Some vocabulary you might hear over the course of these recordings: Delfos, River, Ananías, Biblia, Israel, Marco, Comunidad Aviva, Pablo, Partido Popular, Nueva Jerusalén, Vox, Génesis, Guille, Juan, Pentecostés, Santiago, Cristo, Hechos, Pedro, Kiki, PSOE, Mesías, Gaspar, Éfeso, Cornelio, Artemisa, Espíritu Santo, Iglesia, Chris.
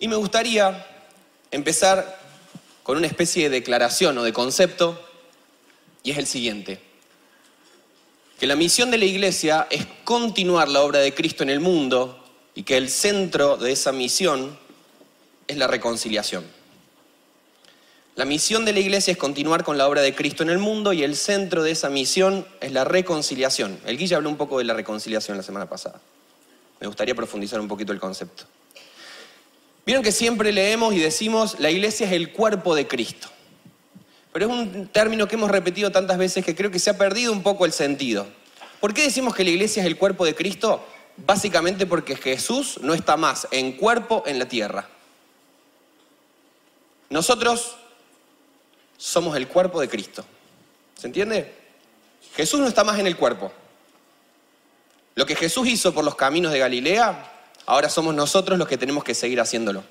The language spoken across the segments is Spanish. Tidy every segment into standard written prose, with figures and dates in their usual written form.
Y me gustaría empezar con una especie de declaración o de concepto, y es el siguiente: que la misión de la Iglesia es continuar la obra de Cristo en el mundo y que el centro de esa misión es la reconciliación. La misión de la Iglesia es continuar con la obra de Cristo en el mundo y el centro de esa misión es la reconciliación. El Guille habló un poco de la reconciliación la semana pasada. Me gustaría profundizar un poquito el concepto. Vieron que siempre leemos y decimos la Iglesia es el cuerpo de Cristo. Pero es un término que hemos repetido tantas veces que creo que se ha perdido un poco el sentido. ¿Por qué decimos que la Iglesia es el cuerpo de Cristo? Básicamente porque Jesús no está más en cuerpo en la tierra. Nosotros somos el cuerpo de Cristo. ¿Se entiende? Jesús no está más en el cuerpo. Lo que Jesús hizo por los caminos de Galilea, ahora somos nosotros los que tenemos que seguir haciéndolo.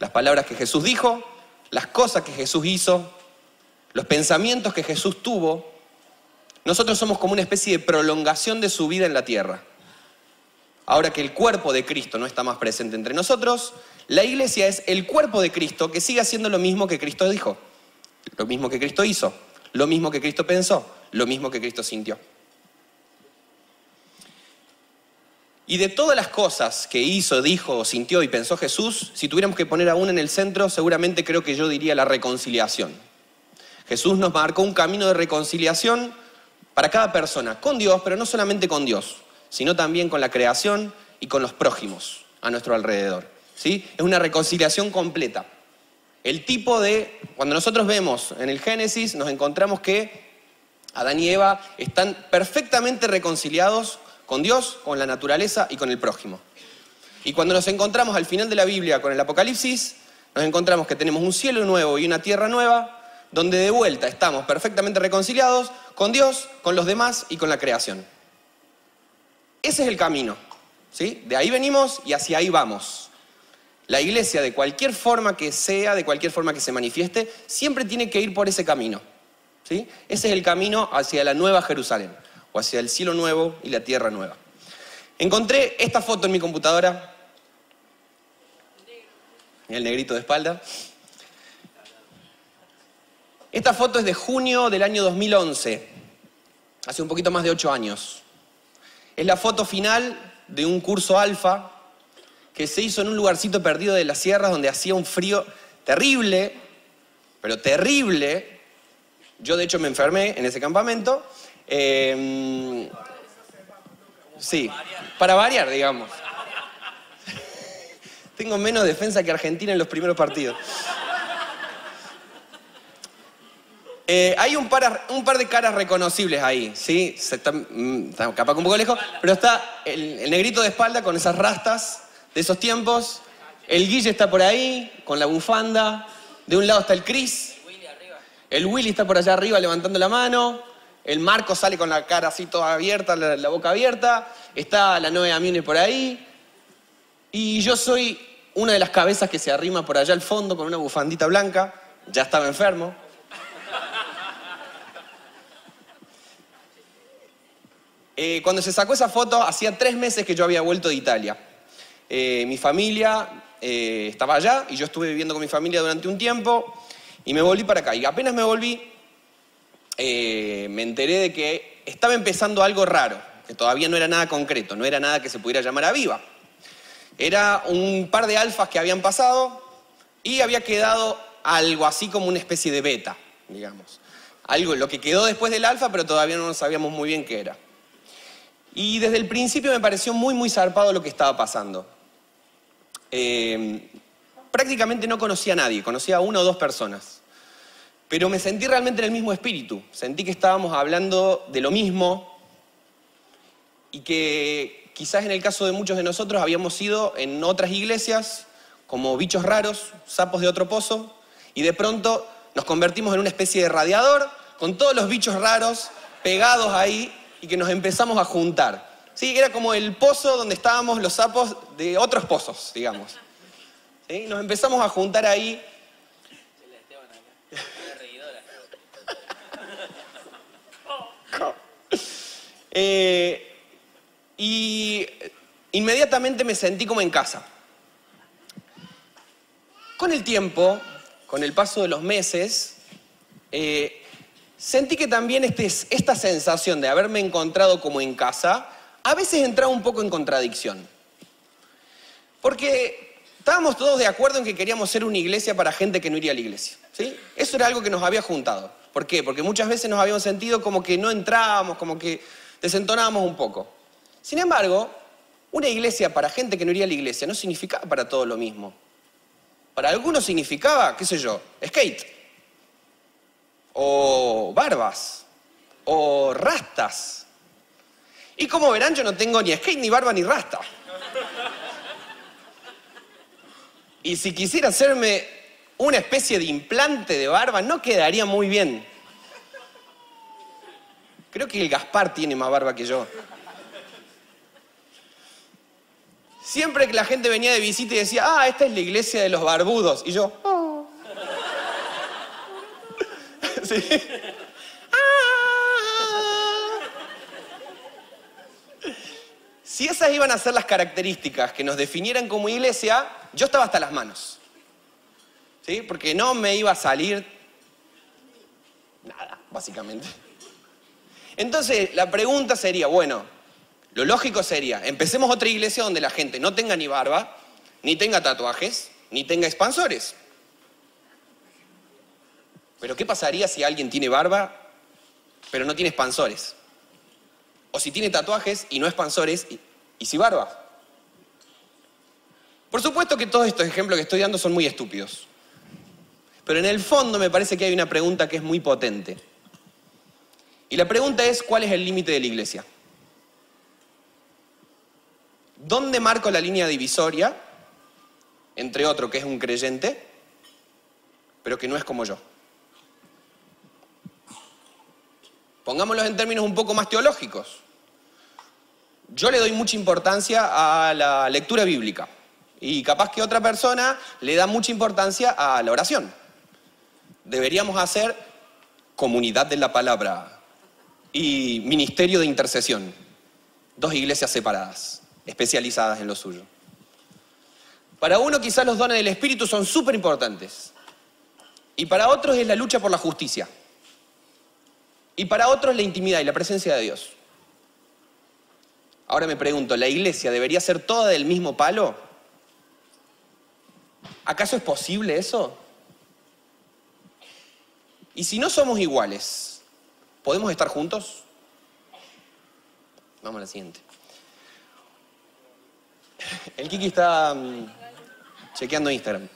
Las palabras que Jesús dijo, las cosas que Jesús hizo, los pensamientos que Jesús tuvo, nosotros somos como una especie de prolongación de su vida en la tierra. Ahora que el cuerpo de Cristo no está más presente entre nosotros, la Iglesia es el cuerpo de Cristo que sigue haciendo lo mismo que Cristo dijo, lo mismo que Cristo hizo, lo mismo que Cristo pensó, lo mismo que Cristo sintió. Y de todas las cosas que hizo, dijo, sintió y pensó Jesús, si tuviéramos que poner a una en el centro, seguramente creo que yo diría la reconciliación. Jesús nos marcó un camino de reconciliación para cada persona, con Dios, pero no solamente con Dios, sino también con la creación y con los prójimos a nuestro alrededor, ¿sí? Es una reconciliación completa. El tipo de... Cuando nosotros vemos en el Génesis, nos encontramos que Adán y Eva están perfectamente reconciliados con Dios, con la naturaleza y con el prójimo. Y cuando nos encontramos al final de la Biblia con el Apocalipsis, nos encontramos que tenemos un cielo nuevo y una tierra nueva, donde de vuelta estamos perfectamente reconciliados con Dios, con los demás y con la creación. Ese es el camino, ¿sí? De ahí venimos y hacia ahí vamos. La Iglesia, de cualquier forma que sea, de cualquier forma que se manifieste, siempre tiene que ir por ese camino, ¿sí? Ese es el camino hacia la Nueva Jerusalén, o hacia el cielo nuevo y la tierra nueva. Encontré esta foto en mi computadora. Mirá el negrito de espalda. Esta foto es de junio del año 2011, hace un poquito más de 8 años. Es la foto final de un curso alfa que se hizo en un lugarcito perdido de las sierras donde hacía un frío terrible, pero terrible. Yo de hecho me enfermé en ese campamento. Sí, para variar, digamos. Tengo menos defensa que Argentina en los primeros partidos. Hay un par de caras reconocibles ahí, ¿sí? Está capaz que un poco lejos, pero está el negrito de espalda con esas rastas de esos tiempos. El Guille está por ahí, con la bufanda. De un lado está el Chris. El Willy está por allá arriba levantando la mano. El Marco sale con la cara así toda abierta, la boca abierta. Está la novia Mione por ahí. Y yo soy una de las cabezas que se arrima por allá al fondo con una bufandita blanca. Ya estaba enfermo. Cuando se sacó esa foto, hacía 3 meses que yo había vuelto de Italia. Mi familia estaba allá y yo estuve viviendo con mi familia durante un tiempo y me volví para acá. Y apenas me volví, me enteré de que estaba empezando algo raro, que todavía no era nada concreto, no era nada que se pudiera llamar Aviva. Era un par de alfas que habían pasado y había quedado algo así como una especie de beta, digamos. Algo, lo que quedó después del alfa, pero todavía no sabíamos muy bien qué era. Y desde el principio me pareció muy, muy zarpado lo que estaba pasando. Prácticamente no conocía a nadie, conocía a 1 o 2 personas. Pero me sentí realmente en el mismo espíritu. Sentí que estábamos hablando de lo mismo y que quizás en el caso de muchos de nosotros habíamos ido en otras iglesias como bichos raros, sapos de otro pozo, y de pronto nos convertimos en una especie de radiador con todos los bichos raros pegados ahí, y que nos empezamos a juntar. ¿Sí? Era como el pozo donde estábamos los sapos de otros pozos, digamos. ¿Sí? Nos empezamos a juntar ahí. Y inmediatamente me sentí como en casa. con el tiempo, con el paso de los meses, sentí que también esta sensación de haberme encontrado como en casa, a veces entraba un poco en contradicción. Porque estábamos todos de acuerdo en que queríamos ser una iglesia para gente que no iría a la iglesia, ¿sí? Eso era algo que nos había juntado. ¿Por qué? Porque muchas veces nos habíamos sentido como que no entrábamos, como que desentonábamos un poco. Sin embargo, una iglesia para gente que no iría a la iglesia no significaba para todos lo mismo. Para algunos significaba, qué sé yo, skate, o barbas, o rastas. Y como verán, yo no tengo ni skate, ni barba, ni rasta. Y si quisiera hacerme una especie de implante de barba, no quedaría muy bien. Creo que el Gaspar tiene más barba que yo. Siempre que la gente venía de visita y decía, ah, esta es la iglesia de los barbudos. Y yo, oh. ¿Sí? Ah. Si esas iban a ser las características que nos definieran como iglesia, yo estaba hasta las manos. ¿Sí? Porque no me iba a salir nada, básicamente. Entonces, la pregunta sería, bueno, lo lógico sería, empecemos otra iglesia donde la gente no tenga ni barba, ni tenga tatuajes, ni tenga expansores. Pero ¿qué pasaría si alguien tiene barba, pero no tiene expansores? O si tiene tatuajes y no expansores, y si barba. Por supuesto que todos estos ejemplos que estoy dando son muy estúpidos. Pero en el fondo me parece que hay una pregunta que es muy potente. Y la pregunta es, ¿cuál es el límite de la iglesia? ¿Dónde marco la línea divisoria entre otro que es un creyente, pero que no es como yo? Pongámoslo en términos un poco más teológicos. Yo le doy mucha importancia a la lectura bíblica y capaz que otra persona le da mucha importancia a la oración. Deberíamos hacer comunidad de la palabra y ministerio de intercesión. Dos iglesias separadas, especializadas en lo suyo. Para uno quizás los dones del Espíritu son súper importantes. Y para otros es la lucha por la justicia. Y para otros la intimidad y la presencia de Dios. Ahora me pregunto, ¿la iglesia debería ser toda del mismo palo? ¿Acaso es posible eso? Y si no somos iguales, ¿podemos estar juntos? Vamos a la siguiente. El Kiki está chequeando Instagram.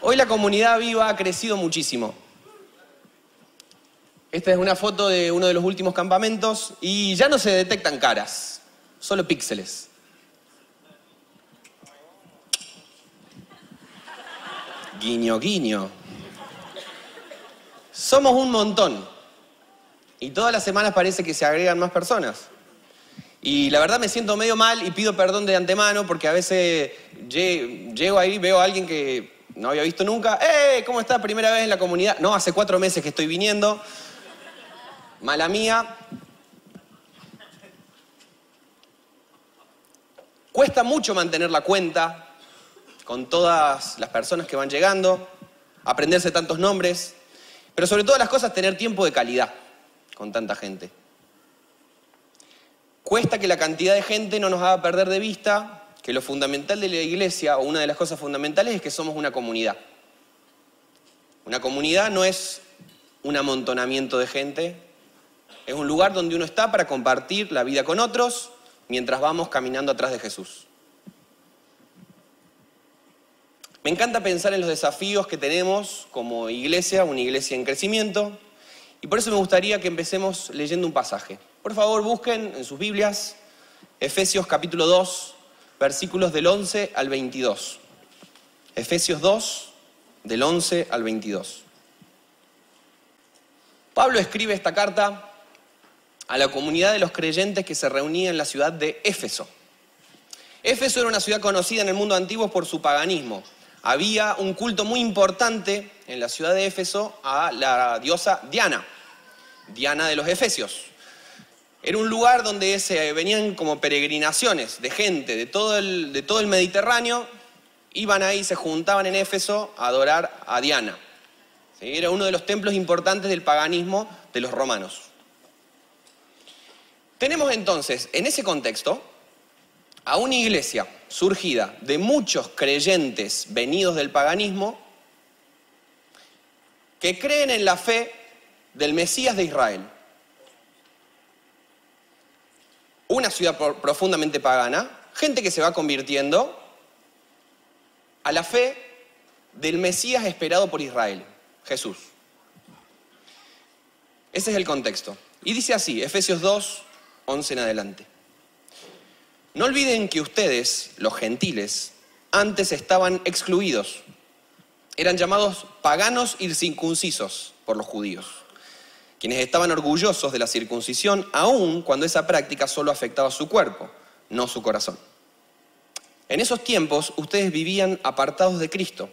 Hoy la comunidad viva ha crecido muchísimo. Esta es una foto de uno de los últimos campamentos y ya no se detectan caras, solo píxeles. Guiño, guiño. Somos un montón y todas las semanas parece que se agregan más personas. Y la verdad me siento medio mal y pido perdón de antemano porque a veces llego ahí, veo a alguien que no había visto nunca. ¡Eh! ¿Cómo estás? Primera vez en la comunidad. No, hace 4 meses que estoy viniendo. Mala mía. Cuesta mucho mantener la cuenta con todas las personas que van llegando, aprenderse tantos nombres, pero sobre todas las cosas tener tiempo de calidad con tanta gente. Cuesta que la cantidad de gente no nos haga perder de vista que lo fundamental de la iglesia, o una de las cosas fundamentales, es que somos una comunidad. Una comunidad no es un amontonamiento de gente, es un lugar donde uno está para compartir la vida con otros mientras vamos caminando atrás de Jesús. Me encanta pensar en los desafíos que tenemos como iglesia, una iglesia en crecimiento, y por eso me gustaría que empecemos leyendo un pasaje. Por favor, busquen en sus Biblias Efesios capítulo 2, versículos del 11 al 22. Efesios 2, del 11 al 22. Pablo escribe esta carta a la comunidad de los creyentes que se reunía en la ciudad de Éfeso. Éfeso era una ciudad conocida en el mundo antiguo por su paganismo. Había un culto muy importante en la ciudad de Éfeso a la diosa Diana, Diana de los Efesios. Era un lugar donde se venían como peregrinaciones de gente de todo el Mediterráneo iban ahí, se juntaban en Éfeso a adorar a Diana. ¿Sí? Era uno de los templos importantes del paganismo de los romanos. Tenemos entonces, en ese contexto, a una iglesia surgida de muchos creyentes venidos del paganismo que creen en la fe del Mesías de Israel. Una ciudad profundamente pagana, gente que se va convirtiendo a la fe del Mesías esperado por Israel, Jesús. Ese es el contexto. Y dice así, Efesios 2, 11 en adelante. No olviden que ustedes, los gentiles, antes estaban excluidos. Eran llamados paganos y circuncisos por los judíos, quienes estaban orgullosos de la circuncisión, aun cuando esa práctica solo afectaba su cuerpo, no su corazón. En esos tiempos, ustedes vivían apartados de Cristo.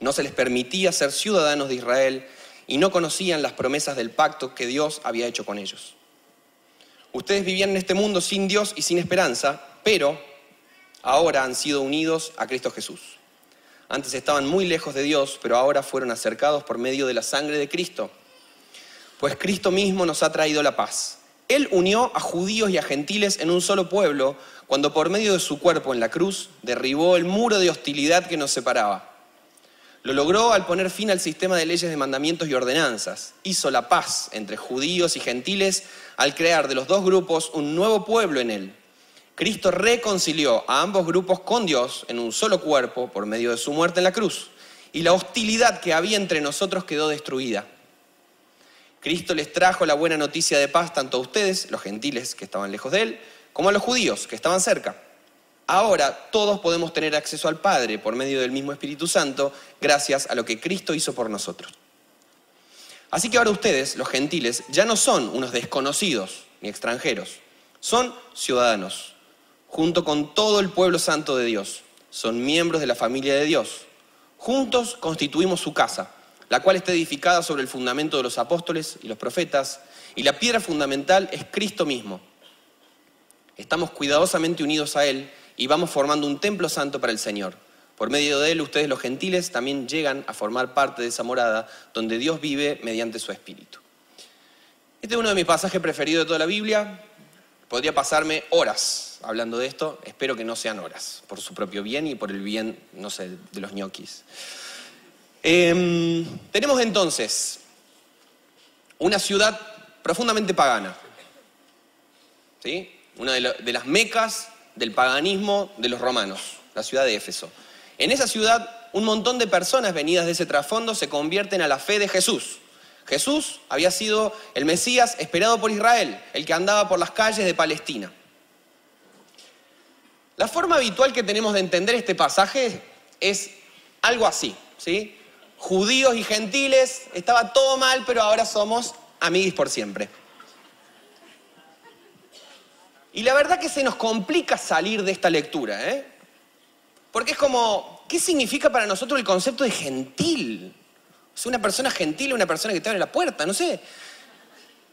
No se les permitía ser ciudadanos de Israel y no conocían las promesas del pacto que Dios había hecho con ellos. Ustedes vivían en este mundo sin Dios y sin esperanza, pero ahora han sido unidos a Cristo Jesús. Antes estaban muy lejos de Dios, pero ahora fueron acercados por medio de la sangre de Cristo. Pues Cristo mismo nos ha traído la paz. Él unió a judíos y a gentiles en un solo pueblo, cuando por medio de su cuerpo en la cruz derribó el muro de hostilidad que nos separaba. Lo logró al poner fin al sistema de leyes, de mandamientos y ordenanzas. Hizo la paz entre judíos y gentiles al crear de los dos grupos un nuevo pueblo en él. Cristo reconcilió a ambos grupos con Dios en un solo cuerpo por medio de su muerte en la cruz, y la hostilidad que había entre nosotros quedó destruida. Cristo les trajo la buena noticia de paz tanto a ustedes, los gentiles que estaban lejos de él, como a los judíos que estaban cerca. Ahora todos podemos tener acceso al Padre por medio del mismo Espíritu Santo, gracias a lo que Cristo hizo por nosotros. Así que ahora ustedes, los gentiles, ya no son unos desconocidos ni extranjeros. Son ciudadanos, junto con todo el pueblo santo de Dios. Son miembros de la familia de Dios. Juntos constituimos su casa, la cual está edificada sobre el fundamento de los apóstoles y los profetas, y la piedra fundamental es Cristo mismo. Estamos cuidadosamente unidos a Él y vamos formando un templo santo para el Señor. Por medio de Él, ustedes los gentiles también llegan a formar parte de esa morada donde Dios vive mediante su Espíritu. Este es uno de mis pasajes preferidos de toda la Biblia. Podría pasarme horas hablando de esto. Espero que no sean horas, por su propio bien y por el bien, no sé, de los ñoquis. Tenemos entonces una ciudad profundamente pagana, ¿sí? Una de las mecas del paganismo de los romanos, la ciudad de Éfeso. En esa ciudad, un montón de personas venidas de ese trasfondo se convierten a la fe de Jesús. Jesús había sido el Mesías esperado por Israel, el que andaba por las calles de Palestina. La forma habitual que tenemos de entender este pasaje es algo así, ¿sí? Judíos y gentiles, estaba todo mal, pero ahora somos amiguis por siempre. Y la verdad que se nos complica salir de esta lectura, porque es como, ¿qué significa para nosotros el concepto de gentil? ¿Es una persona gentil o una persona que te abre la puerta? No sé.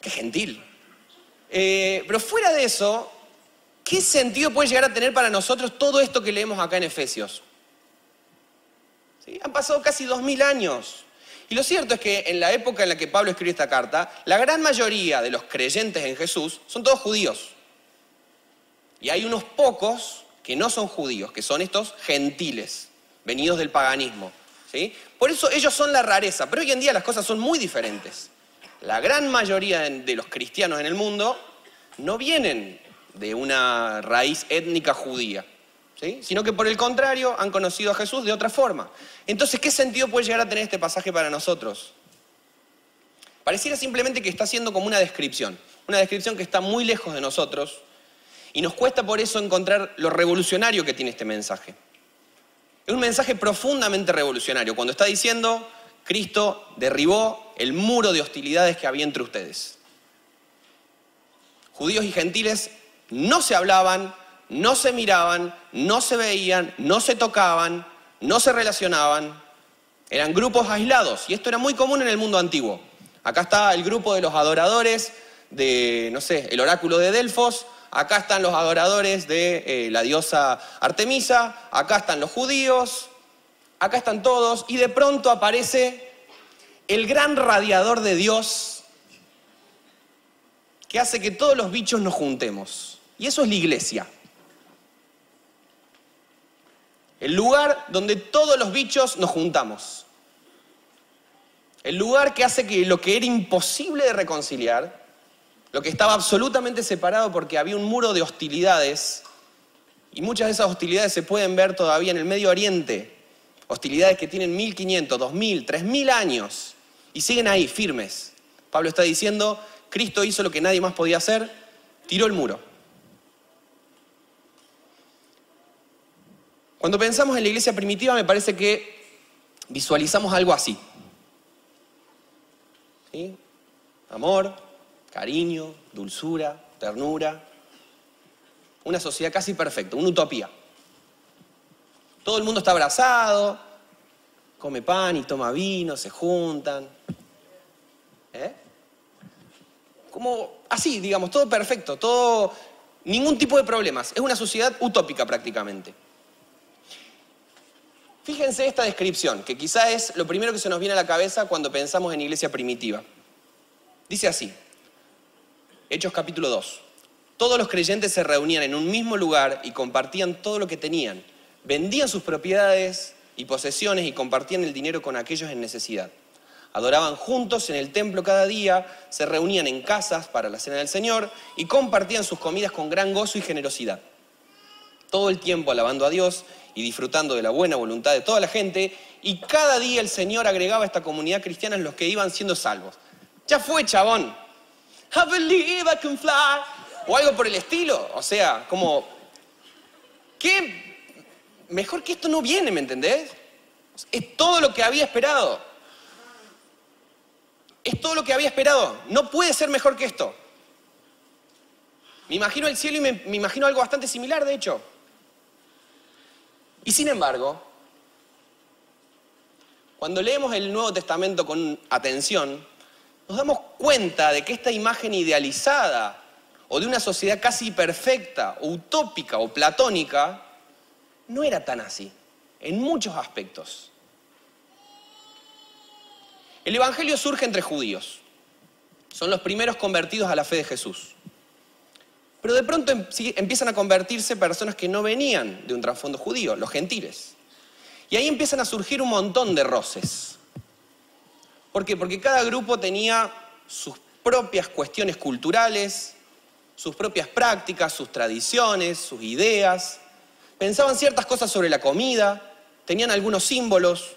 Qué gentil. Pero fuera de eso, ¿qué sentido puede llegar a tener para nosotros todo esto que leemos acá en Efesios? ¿Sí? Han pasado casi 2000 años. Y lo cierto es que en la época en la que Pablo escribió esta carta, la gran mayoría de los creyentes en Jesús son todos judíos. Y hay unos pocos que no son judíos, que son estos gentiles, venidos del paganismo. ¿Sí? Por eso ellos son la rareza, pero hoy en día las cosas son muy diferentes. La gran mayoría de los cristianos en el mundo no vienen de una raíz étnica judía, ¿sí? Sino que por el contrario han conocido a Jesús de otra forma. Entonces, ¿qué sentido puede llegar a tener este pasaje para nosotros? Pareciera simplemente que está haciendo como una descripción que está muy lejos de nosotros y nos cuesta por eso encontrar lo revolucionario que tiene este mensaje. Es un mensaje profundamente revolucionario, cuando está diciendo, Cristo derribó el muro de hostilidades que había entre ustedes. Judíos y gentiles no se hablaban, no se miraban, no se veían, no se tocaban, no se relacionaban. Eran grupos aislados, y esto era muy común en el mundo antiguo. Acá está el grupo de los adoradores de, no sé, el oráculo de Delfos. acá están los adoradores de la diosa Artemisa, acá están los judíos, acá están todos, y de pronto aparece el gran radiador de Dios que hace que todos los bichos nos juntemos. Y eso es la iglesia. El lugar donde todos los bichos nos juntamos. El lugar que hace que lo que era imposible de reconciliar, lo que estaba absolutamente separado porque había un muro de hostilidades, y muchas de esas hostilidades se pueden ver todavía en el Medio Oriente, hostilidades que tienen 1500, 2000, 3000 años y siguen ahí, firmes. Pablo está diciendo, Cristo hizo lo que nadie más podía hacer, tiró el muro. Cuando pensamos en la iglesia primitiva me parece que visualizamos algo así. ¿Sí? Amor, cariño, dulzura, ternura. Una sociedad casi perfecta, una utopía. Todo el mundo está abrazado, come pan y toma vino, se juntan. Como así, digamos, todo perfecto, todo, ningún tipo de problemas. Es una sociedad utópica prácticamente. Fíjense esta descripción, que quizá es lo primero que se nos viene a la cabeza cuando pensamos en iglesia primitiva. Dice así, Hechos capítulo 2. Todos los creyentes se reunían en un mismo lugar y compartían todo lo que tenían. Vendían sus propiedades y posesiones y compartían el dinero con aquellos en necesidad. Adoraban juntos en el templo cada día, se reunían en casas para la cena del Señor y compartían sus comidas con gran gozo y generosidad. Todo el tiempo alabando a Dios y disfrutando de la buena voluntad de toda la gente, y cada día el Señor agregaba a esta comunidad cristiana los que iban siendo salvos. Ya fue, chabón. I believe I can fly. O algo por el estilo. O sea, como... ¿qué? Mejor que esto no viene, ¿me entendés? Es todo lo que había esperado. Es todo lo que había esperado. No puede ser mejor que esto. Me imagino el cielo y me imagino algo bastante similar, de hecho. Y sin embargo, cuando leemos el Nuevo Testamento con atención, nos damos cuenta de que esta imagen idealizada o de una sociedad casi perfecta, o utópica o platónica, no era tan así, en muchos aspectos. El Evangelio surge entre judíos. Son los primeros convertidos a la fe de Jesús. Pero de pronto empiezan a convertirse personas que no venían de un trasfondo judío, los gentiles. Y ahí empiezan a surgir un montón de roces. ¿Por qué? Porque cada grupo tenía sus propias cuestiones culturales, sus propias prácticas, sus tradiciones, sus ideas. Pensaban ciertas cosas sobre la comida, tenían algunos símbolos,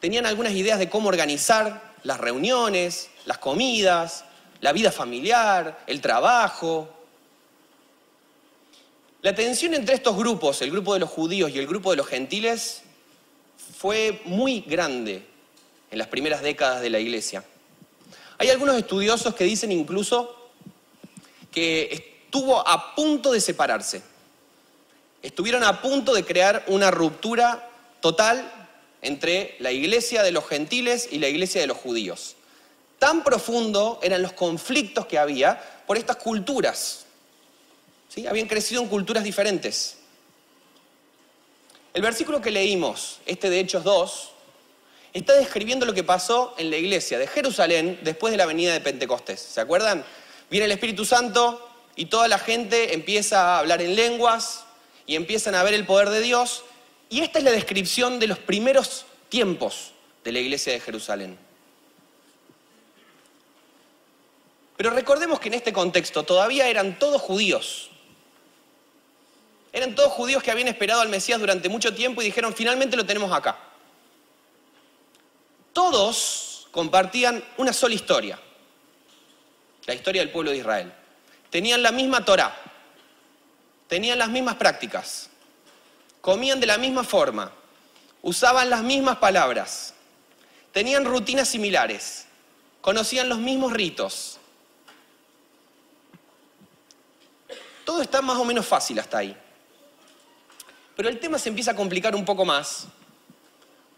tenían algunas ideas de cómo organizar las reuniones, las comidas, la vida familiar, el trabajo. La tensión entre estos grupos, el grupo de los judíos y el grupo de los gentiles, fue muy grande en las primeras décadas de la iglesia. Hay algunos estudiosos que dicen incluso que estuvo a punto de separarse. Estuvieron a punto de crear una ruptura total entre la iglesia de los gentiles y la iglesia de los judíos. Tan profundo eran los conflictos que había por estas culturas. ¿Sí? Habían crecido en culturas diferentes. El versículo que leímos, este de Hechos 2, está describiendo lo que pasó en la iglesia de Jerusalén después de la venida de Pentecostés. ¿Se acuerdan? Viene el Espíritu Santo y toda la gente empieza a hablar en lenguas y empiezan a ver el poder de Dios. Y esta es la descripción de los primeros tiempos de la iglesia de Jerusalén. Pero recordemos que en este contexto todavía eran todos judíos. Eran todos judíos que habían esperado al Mesías durante mucho tiempo y dijeron, finalmente lo tenemos acá. Todos compartían una sola historia, la historia del pueblo de Israel. Tenían la misma Torá, tenían las mismas prácticas, comían de la misma forma, usaban las mismas palabras, tenían rutinas similares, conocían los mismos ritos. Todo está más o menos fácil hasta ahí. Pero el tema se empieza a complicar un poco más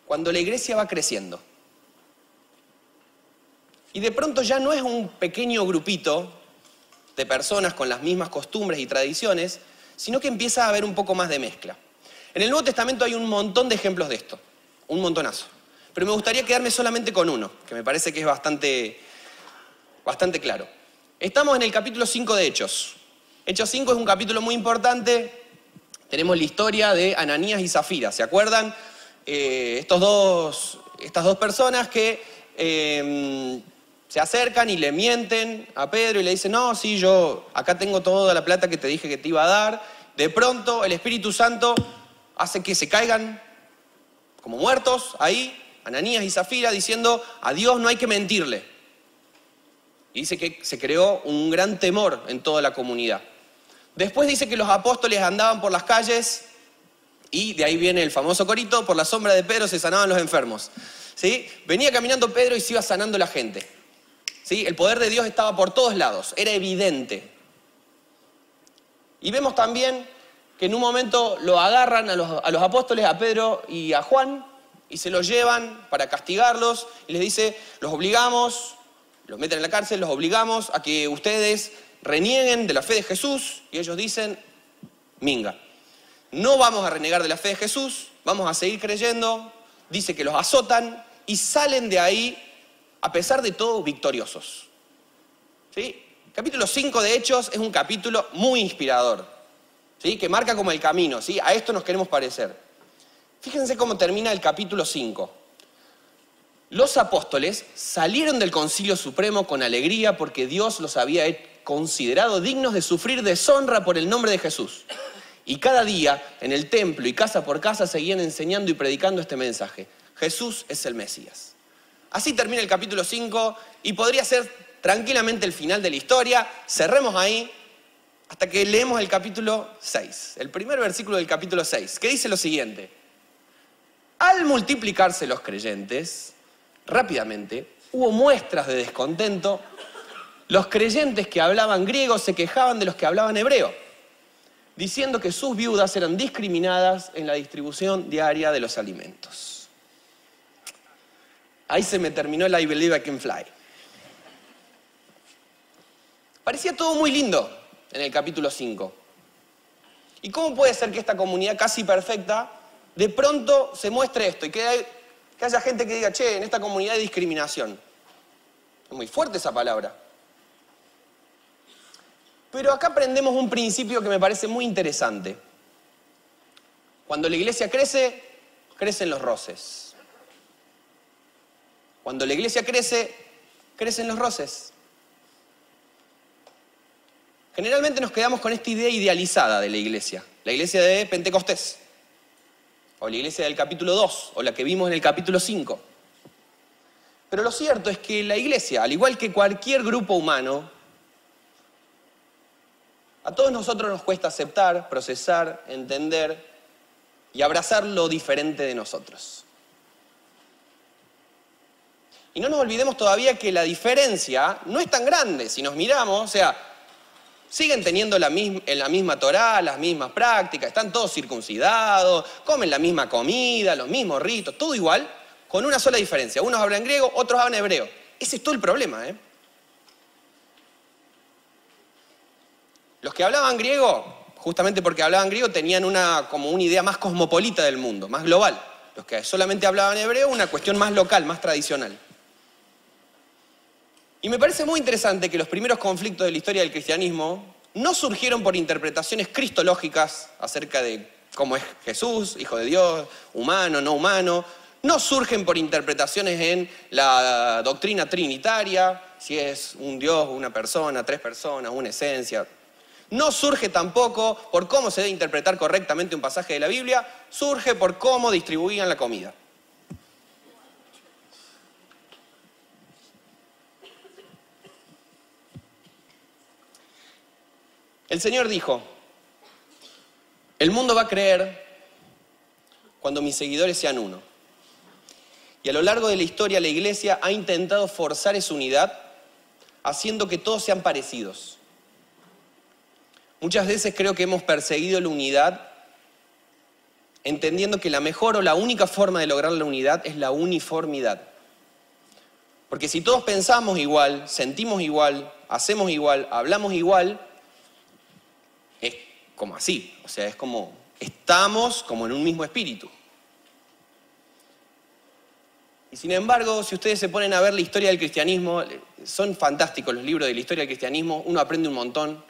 cuando la iglesia va creciendo. Y de pronto ya no es un pequeño grupito de personas con las mismas costumbres y tradiciones, sino que empieza a haber un poco más de mezcla. En el Nuevo Testamento hay un montón de ejemplos de esto, un montonazo. Pero me gustaría quedarme solamente con uno, que me parece que es bastante claro. Estamos en el capítulo 5 de Hechos. Hechos 5 es un capítulo muy importante. Tenemos la historia de Ananías y Safira, ¿se acuerdan? Estas dos personas que se acercan y le mienten a Pedro y le dicen: no, sí, yo acá tengo toda la plata que te dije que te iba a dar. De pronto el Espíritu Santo hace que se caigan como muertos ahí, Ananías y Safira, diciendo: a Dios no hay que mentirle. Y dice que se creó un gran temor en toda la comunidad. Después dice que los apóstoles andaban por las calles, y de ahí viene el famoso corito: por la sombra de Pedro se sanaban los enfermos. ¿Sí? Venía caminando Pedro y se iba sanando la gente. ¿Sí? El poder de Dios estaba por todos lados, era evidente. Y vemos también que en un momento lo agarran a los apóstoles, a Pedro y a Juan, y se los llevan para castigarlos, y les dice: los obligamos, los meten en la cárcel, los obligamos a que ustedes renieguen de la fe de Jesús, y ellos dicen: minga, no vamos a renegar de la fe de Jesús, vamos a seguir creyendo. Dice que los azotan y salen de ahí, a pesar de todo, victoriosos. ¿Sí? Capítulo 5 de Hechos es un capítulo muy inspirador. ¿Sí? Que marca como el camino, ¿sí? A esto nos queremos parecer. Fíjense cómo termina el capítulo 5. Los apóstoles salieron del Concilio Supremo con alegría porque Dios los había considerado dignos de sufrir deshonra por el nombre de Jesús. Y cada día, en el templo y casa por casa, seguían enseñando y predicando este mensaje: Jesús es el Mesías. Así termina el capítulo 5 y podría ser tranquilamente el final de la historia. Cerremos ahí, hasta que leemos el capítulo 6, el primer versículo del capítulo 6, que dice lo siguiente: al multiplicarse los creyentes, rápidamente hubo muestras de descontento. Los creyentes que hablaban griego se quejaban de los que hablaban hebreo, diciendo que sus viudas eran discriminadas en la distribución diaria de los alimentos. Ahí se me terminó el I Believe I Can Fly. Parecía todo muy lindo en el capítulo 5. ¿Y cómo puede ser que esta comunidad casi perfecta de pronto se muestre esto y que haya gente que diga: che, en esta comunidad hay discriminación? Es muy fuerte esa palabra. Pero acá aprendemos un principio que me parece muy interesante. Cuando la iglesia crece, crecen los roces. Cuando la iglesia crece, crecen los roces. Generalmente nos quedamos con esta idea idealizada de la iglesia de Pentecostés, o la iglesia del capítulo 2, o la que vimos en el capítulo 5. Pero lo cierto es que la iglesia, al igual que cualquier grupo humano, a todos nosotros nos cuesta aceptar, procesar, entender y abrazar lo diferente de nosotros. Y no nos olvidemos todavía que la diferencia no es tan grande si nos miramos, o sea, siguen teniendo la misma Torá, las mismas prácticas, están todos circuncidados, comen la misma comida, los mismos ritos, todo igual, con una sola diferencia. Unos hablan griego, otros hablan hebreo. Ese es todo el problema, ¿eh? Los que hablaban griego, justamente porque hablaban griego, tenían como una idea más cosmopolita del mundo, más global. Los que solamente hablaban hebreo, una cuestión más local, más tradicional. Y me parece muy interesante que los primeros conflictos de la historia del cristianismo no surgieron por interpretaciones cristológicas acerca de cómo es Jesús, hijo de Dios, humano, no humano. No surgen por interpretaciones en la doctrina trinitaria, si es un Dios, una persona, tres personas, una esencia. No surge tampoco por cómo se debe interpretar correctamente un pasaje de la Biblia, surge por cómo distribuían la comida. El Señor dijo: el mundo va a creer cuando mis seguidores sean uno. Y a lo largo de la historia la iglesia ha intentado forzar esa unidad haciendo que todos sean parecidos. Muchas veces creo que hemos perseguido la unidad entendiendo que la mejor o la única forma de lograr la unidad es la uniformidad. Porque si todos pensamos igual, sentimos igual, hacemos igual, hablamos igual, es como así. O sea, es como, estamos como en un mismo espíritu. Y sin embargo, si ustedes se ponen a ver la historia del cristianismo, son fantásticos los libros de la historia del cristianismo, uno aprende un montón.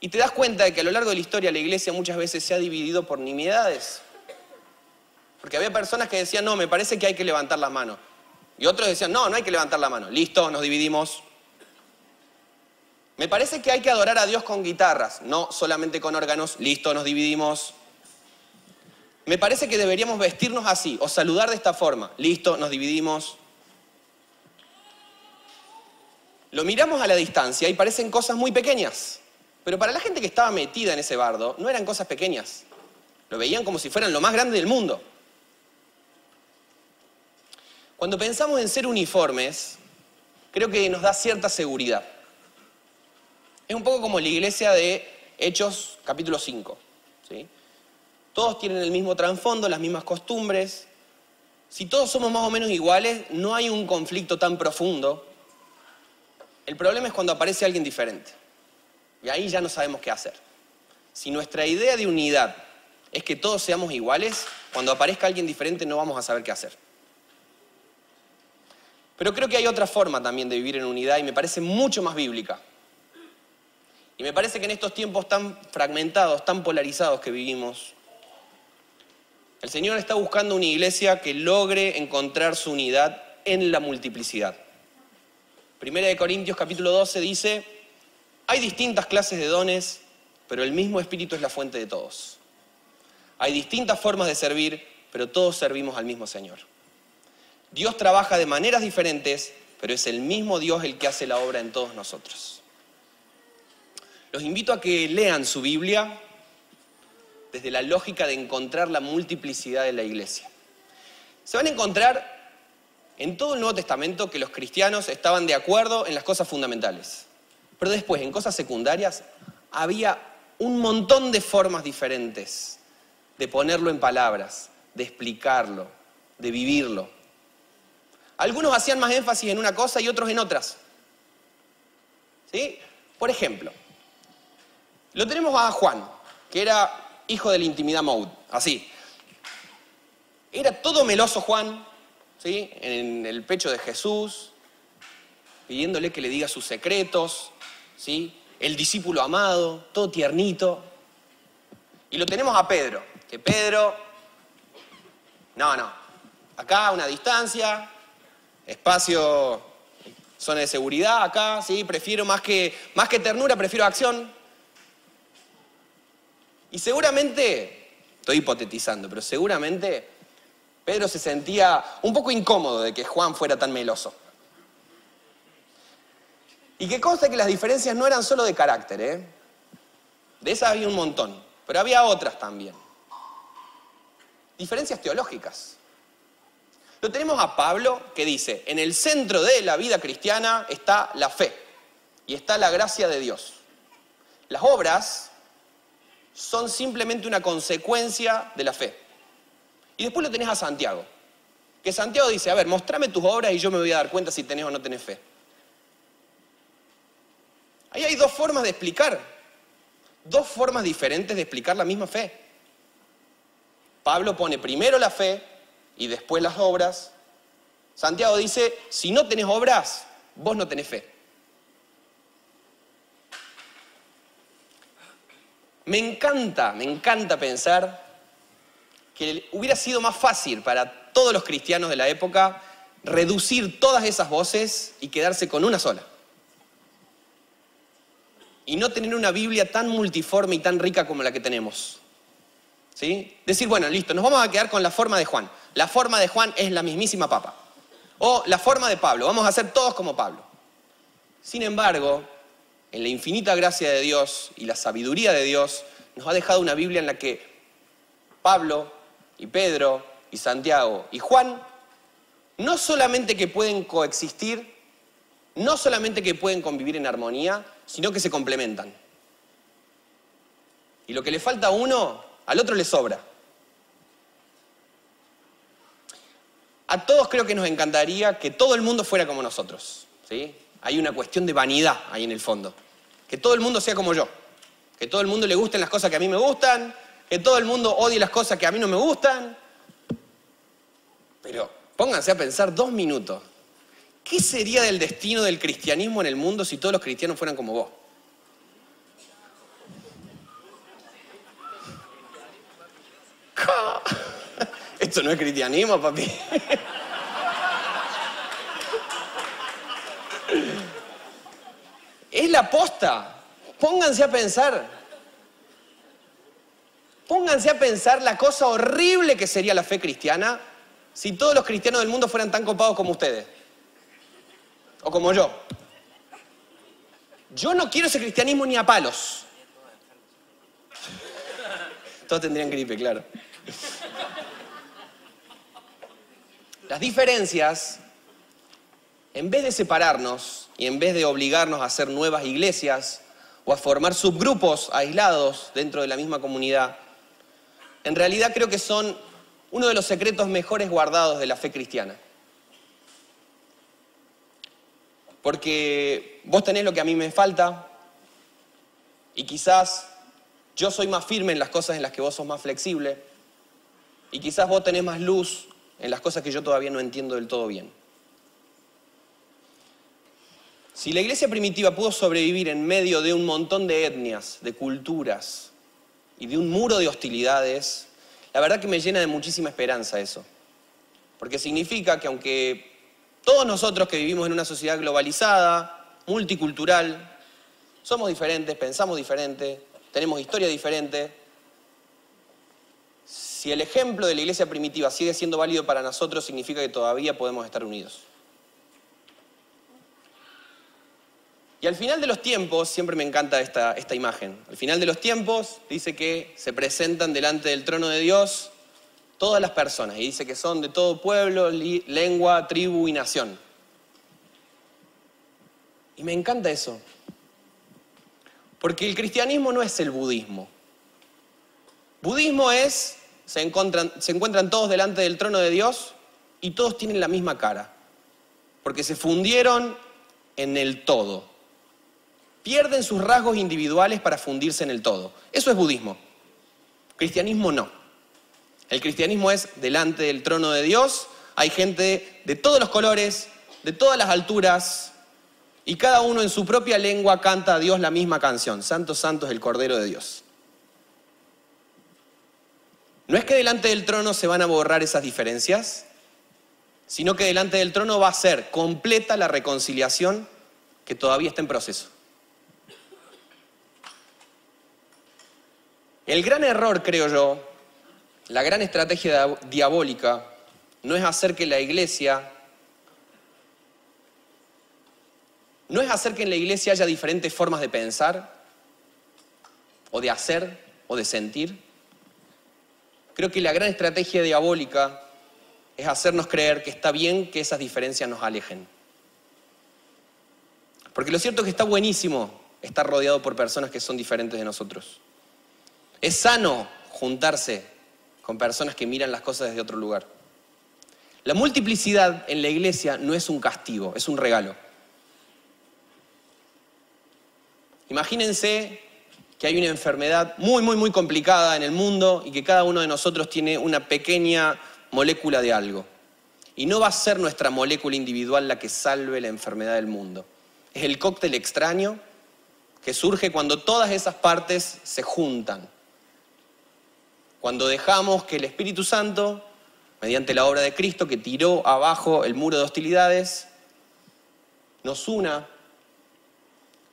Y te das cuenta de que a lo largo de la historia la iglesia muchas veces se ha dividido por nimiedades. Porque había personas que decían, no, me parece que hay que levantar las manos. Y otros decían, no, no hay que levantar la mano. Listo, nos dividimos. Me parece que hay que adorar a Dios con guitarras, no solamente con órganos. Listo, nos dividimos. Me parece que deberíamos vestirnos así o saludar de esta forma. Listo, nos dividimos. Lo miramos a la distancia y parecen cosas muy pequeñas. Pero para la gente que estaba metida en ese bardo, no eran cosas pequeñas. Lo veían como si fueran lo más grande del mundo. Cuando pensamos en ser uniformes, creo que nos da cierta seguridad. Es un poco como la iglesia de Hechos capítulo 5, ¿sí? Todos tienen el mismo trasfondo, las mismas costumbres. Si todos somos más o menos iguales, no hay un conflicto tan profundo. El problema es cuando aparece alguien diferente. Y ahí ya no sabemos qué hacer. Si nuestra idea de unidad es que todos seamos iguales, cuando aparezca alguien diferente no vamos a saber qué hacer. Pero creo que hay otra forma también de vivir en unidad y me parece mucho más bíblica. Y me parece que en estos tiempos tan fragmentados, tan polarizados que vivimos, el Señor está buscando una iglesia que logre encontrar su unidad en la multiplicidad. Primera de Corintios capítulo 12 dice, hay distintas clases de dones, pero el mismo Espíritu es la fuente de todos. Hay distintas formas de servir, pero todos servimos al mismo Señor. Dios trabaja de maneras diferentes, pero es el mismo Dios el que hace la obra en todos nosotros. Los invito a que lean su Biblia desde la lógica de encontrar la multiplicidad de la iglesia. Se van a encontrar en todo el Nuevo Testamento que los cristianos estaban de acuerdo en las cosas fundamentales. Pero después, en cosas secundarias, había un montón de formas diferentes de ponerlo en palabras, de explicarlo, de vivirlo. Algunos hacían más énfasis en una cosa y otros en otras. ¿Sí? Por ejemplo, lo tenemos a Juan, que era hijo de la intimidad mode, así. Era todo meloso Juan, ¿sí? En el pecho de Jesús, pidiéndole que le diga sus secretos, ¿sí? El discípulo amado, todo tiernito. Y lo tenemos a Pedro, que Pedro, no, acá a una distancia, espacio, zona de seguridad acá, ¿sí? Prefiero más que ternura, prefiero acción. Y seguramente, estoy hipotetizando, pero seguramente Pedro se sentía un poco incómodo de que Juan fuera tan meloso. Y que consta que las diferencias no eran solo de carácter, ¿eh? De esas había un montón, pero había otras también. Diferencias teológicas. Lo tenemos a Pablo que dice, en el centro de la vida cristiana está la fe y está la gracia de Dios. Las obras son simplemente una consecuencia de la fe. Y después lo tenés a Santiago, que Santiago dice, a ver, mostrame tus obras y yo me voy a dar cuenta si tenés o no tenés fe. Ahí hay dos formas de explicar, dos formas diferentes de explicar la misma fe. Pablo pone primero la fe y después las obras. Santiago dice, si no tenés obras, vos no tenés fe. Me encanta pensar que hubiera sido más fácil para todos los cristianos de la época reducir todas esas voces y quedarse con una sola. Y no tener una Biblia tan multiforme y tan rica como la que tenemos. ¿Sí? Decir, bueno, listo, nos vamos a quedar con la forma de Juan. La forma de Juan es la mismísima papa. O la forma de Pablo, vamos a ser todos como Pablo. Sin embargo, en la infinita gracia de Dios y la sabiduría de Dios, nos ha dejado una Biblia en la que Pablo y Pedro y Santiago y Juan, no solamente que pueden coexistir, no solamente que pueden convivir en armonía, sino que se complementan. Y lo que le falta a uno, al otro le sobra. A todos creo que nos encantaría que todo el mundo fuera como nosotros, ¿sí? Hay una cuestión de vanidad ahí en el fondo. Que todo el mundo sea como yo. Que todo el mundo le gusten las cosas que a mí me gustan. Que todo el mundo odie las cosas que a mí no me gustan. Pero pónganse a pensar 2 minutos. ¿Qué sería del destino del cristianismo en el mundo si todos los cristianos fueran como vos? Esto no es cristianismo, papi. Es la posta. Pónganse a pensar. Pónganse a pensar la cosa horrible que sería la fe cristiana si todos los cristianos del mundo fueran tan copados como ustedes. O como yo. Yo no quiero ese cristianismo ni a palos. Todos tendrían gripe, claro. Las diferencias, en vez de separarnos y en vez de obligarnos a hacer nuevas iglesias o a formar subgrupos aislados dentro de la misma comunidad, en realidad creo que son uno de los secretos mejores guardados de la fe cristiana. Porque vos tenés lo que a mí me falta y quizás yo soy más firme en las cosas en las que vos sos más flexible y quizás vos tenés más luz en las cosas que yo todavía no entiendo del todo bien. Si la iglesia primitiva pudo sobrevivir en medio de un montón de etnias, de culturas y de un muro de hostilidades, la verdad que me llena de muchísima esperanza eso. Porque significa que aunque todos nosotros que vivimos en una sociedad globalizada, multicultural, somos diferentes, pensamos diferente, tenemos historia diferente, si el ejemplo de la iglesia primitiva sigue siendo válido para nosotros, significa que todavía podemos estar unidos. Y al final de los tiempos, siempre me encanta esta imagen, al final de los tiempos dice que se presentan delante del trono de Dios todas las personas, y dice que son de todo pueblo, lengua, tribu y nación. Y me encanta eso, porque el cristianismo no es el budismo. Budismo es, se encuentran todos delante del trono de Dios y todos tienen la misma cara, porque se fundieron en el todo. Pierden sus rasgos individuales para fundirse en el todo. Eso es budismo. Cristianismo no. El cristianismo es delante del trono de Dios. Hay gente de todos los colores, de todas las alturas, y cada uno en su propia lengua canta a Dios la misma canción. Santo, santo es el Cordero de Dios. No es que delante del trono se van a borrar esas diferencias, sino que delante del trono va a ser completa la reconciliación que todavía está en proceso. El gran error, creo yo, la gran estrategia diabólica, no es hacer que en la iglesia haya diferentes formas de pensar, o de hacer, o de sentir. Creo que la gran estrategia diabólica es hacernos creer que está bien que esas diferencias nos alejen. Porque lo cierto es que está buenísimo estar rodeado por personas que son diferentes de nosotros. Es sano juntarse con personas que miran las cosas desde otro lugar. La multiplicidad en la iglesia no es un castigo, es un regalo. Imagínense que hay una enfermedad muy, muy, muy complicada en el mundo y que cada uno de nosotros tiene una pequeña molécula de algo. Y no va a ser nuestra molécula individual la que salve la enfermedad del mundo. Es el cóctel extraño que surge cuando todas esas partes se juntan. Cuando dejamos que el Espíritu Santo, mediante la obra de Cristo que tiró abajo el muro de hostilidades, nos una,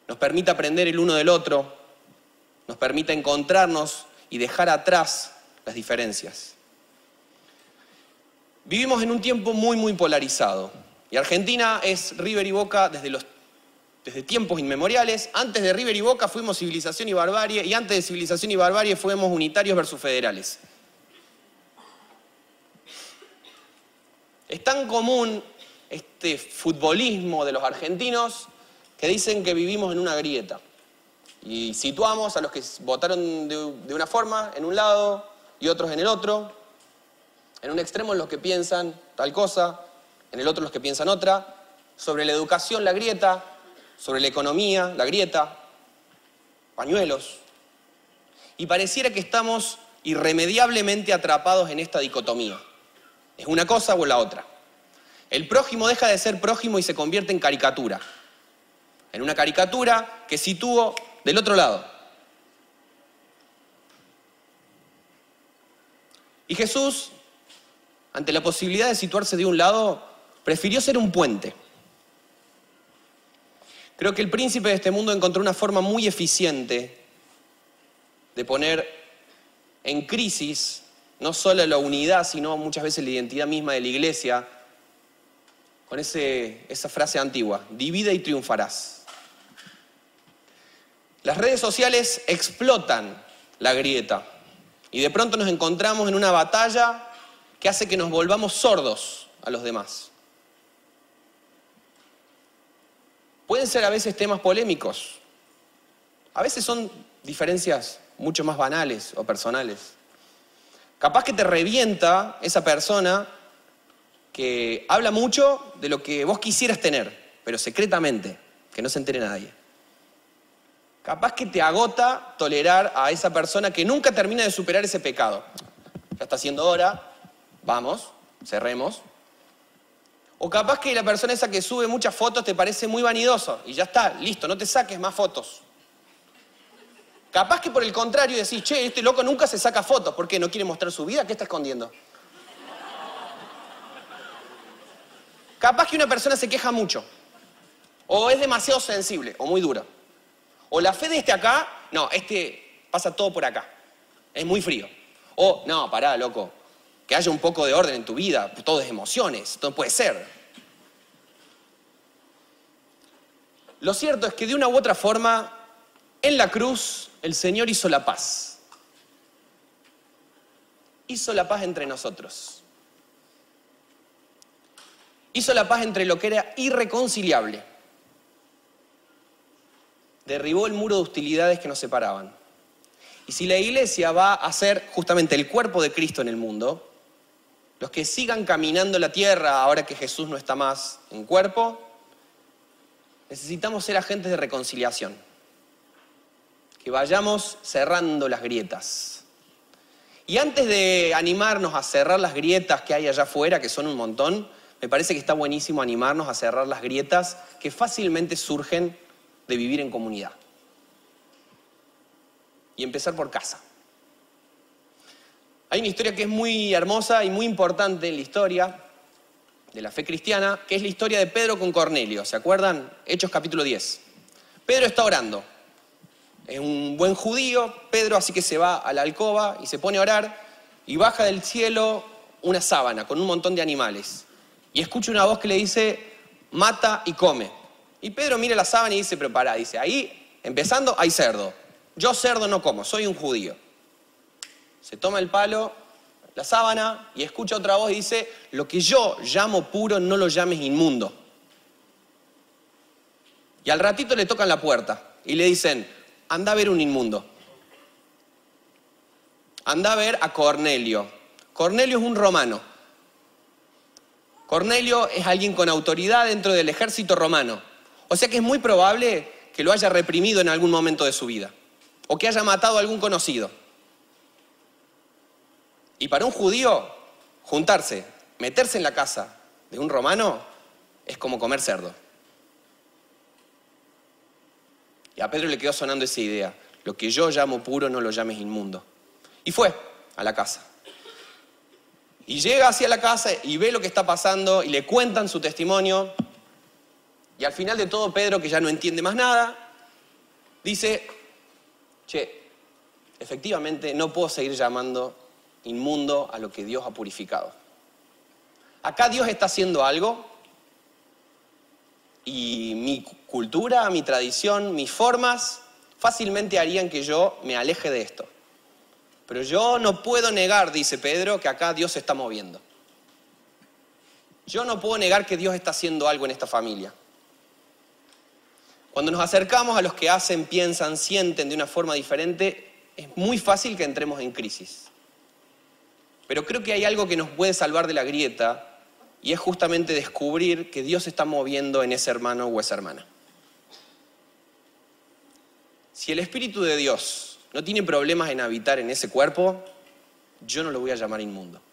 nos permita aprender el uno del otro, nos permita encontrarnos y dejar atrás las diferencias. Vivimos en un tiempo muy, muy polarizado. Y Argentina es River y Boca desde tiempos inmemoriales. Antes de River y Boca fuimos civilización y barbarie, y antes de civilización y barbarie fuimos unitarios versus federales. Es tan común este futbolismo de los argentinos que dicen que vivimos en una grieta. Y situamos a los que votaron de una forma en un lado y otros en el otro. En un extremo los que piensan tal cosa, en el otro los que piensan otra. Sobre la educación la grieta, sobre la economía, la grieta, pañuelos. Y pareciera que estamos irremediablemente atrapados en esta dicotomía. Es una cosa o la otra. El prójimo deja de ser prójimo y se convierte en caricatura. En una caricatura que sitúo del otro lado. Y Jesús, ante la posibilidad de situarse de un lado, prefirió ser un puente. Creo que el príncipe de este mundo encontró una forma muy eficiente de poner en crisis no solo la unidad, sino muchas veces la identidad misma de la iglesia, con esa frase antigua, divide y triunfarás. Las redes sociales explotan la grieta y de pronto nos encontramos en una batalla que hace que nos volvamos sordos a los demás. Pueden ser a veces temas polémicos, a veces son diferencias mucho más banales o personales. Capaz que te revienta esa persona que habla mucho de lo que vos quisieras tener, pero secretamente, que no se entere nadie. Capaz que te agota tolerar a esa persona que nunca termina de superar ese pecado. Ya está siendo hora, vamos, cerremos. O capaz que la persona esa que sube muchas fotos te parece muy vanidoso y ya está, listo, no te saques más fotos. Capaz que por el contrario decís, che, este loco nunca se saca fotos. ¿Por qué? ¿No quiere mostrar su vida? ¿Qué está escondiendo? Capaz que una persona se queja mucho. O es demasiado sensible, o muy dura. O la fe de este acá, no, este pasa todo por acá. Es muy frío. O, no, pará, loco. Que haya un poco de orden en tu vida, todo es emociones, todo puede ser. Lo cierto es que de una u otra forma, en la cruz, el Señor hizo la paz. Hizo la paz entre nosotros. Hizo la paz entre lo que era irreconciliable. Derribó el muro de hostilidades que nos separaban. Y si la iglesia va a ser justamente el cuerpo de Cristo en el mundo, los que sigan caminando la tierra ahora que Jesús no está más en cuerpo, necesitamos ser agentes de reconciliación, que vayamos cerrando las grietas. Y antes de animarnos a cerrar las grietas que hay allá afuera, que son un montón, me parece que está buenísimo animarnos a cerrar las grietas que fácilmente surgen de vivir en comunidad. Y empezar por casa. Hay una historia que es muy hermosa y muy importante en la historia de la fe cristiana, que es la historia de Pedro con Cornelio. ¿Se acuerdan? Hechos capítulo 10. Pedro está orando. Es un buen judío, Pedro, así que se va a la alcoba y se pone a orar y baja del cielo una sábana con un montón de animales. Y escucha una voz que le dice, mata y come. Y Pedro mira la sábana y dice, pero pará, dice, ahí, empezando, hay cerdo. Yo cerdo no como, soy un judío. Se toma el palo, la sábana, y escucha otra voz y dice, lo que yo llamo puro no lo llames inmundo. Y al ratito le tocan la puerta y le dicen, anda a ver un inmundo. Anda a ver a Cornelio. Cornelio es un romano. Cornelio es alguien con autoridad dentro del ejército romano. O sea que es muy probable que lo haya reprimido en algún momento de su vida. O que haya matado a algún conocido. Y para un judío, juntarse, meterse en la casa de un romano, es como comer cerdo. Y a Pedro le quedó sonando esa idea. Lo que yo llamo puro no lo llames inmundo. Y fue a la casa. Y llega hacia la casa y ve lo que está pasando y le cuentan su testimonio. Y al final de todo Pedro, que ya no entiende más nada, dice, che, efectivamente no puedo seguir llamando inmundo a lo que Dios ha purificado. Acá Dios está haciendo algo. Y mi cultura, mi tradición, mis formas fácilmente harían que yo me aleje de esto. Pero yo no puedo negar, dice Pedro, que acá Dios se está moviendo. Yo no puedo negar que Dios está haciendo algo en esta familia. Cuando nos acercamos a los que hacen, piensan, sienten de una forma diferente, es muy fácil que entremos en crisis. Pero creo que hay algo que nos puede salvar de la grieta. Y es justamente descubrir que Dios está moviendo en ese hermano o esa hermana. Si el Espíritu de Dios no tiene problemas en habitar en ese cuerpo, yo no lo voy a llamar inmundo.